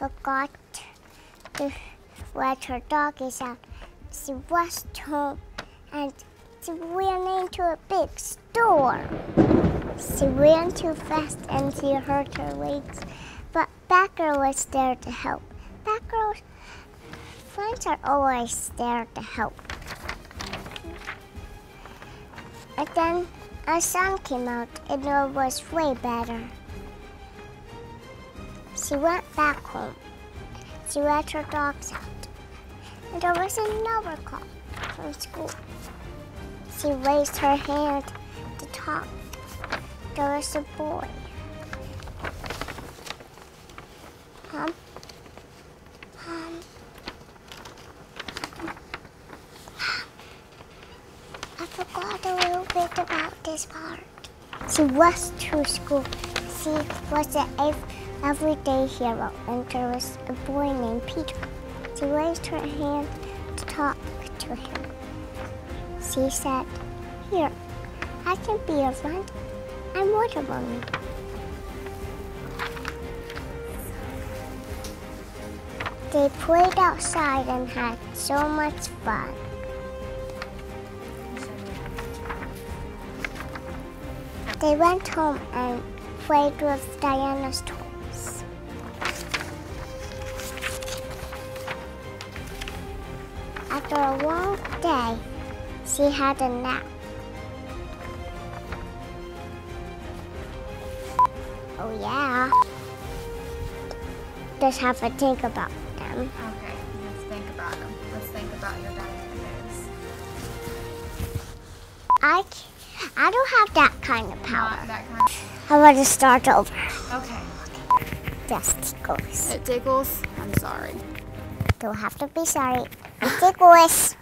forgot to let her dog is out. She rushed home and she ran into a big storm. She ran too fast and she hurt her legs, but Batgirl was there to help. Batgirl's friends are always there to help. But then a sun came out and it was way better. She went back home. She let her dogs out. And there was another call from school. She raised her hand to talk. There was a boy. I forgot a little bit about this part. She rushed to school. She was an everyday hero, and there was a boy named Peter. She raised her hand to talk to him. She said, "Here, I can be your friend. I'm Wonder Woman." They played outside and had so much fun. They went home and played with Diana's toys. After a long day, she had a nap. Oh yeah. Just have to think about them. Okay, let's think about them. Let's think about your documents. I don't have that kind of power. Not that kind of... I want to start over. Okay. Just tickles. It tickles? I'm sorry. Don't have to be sorry. It tickles.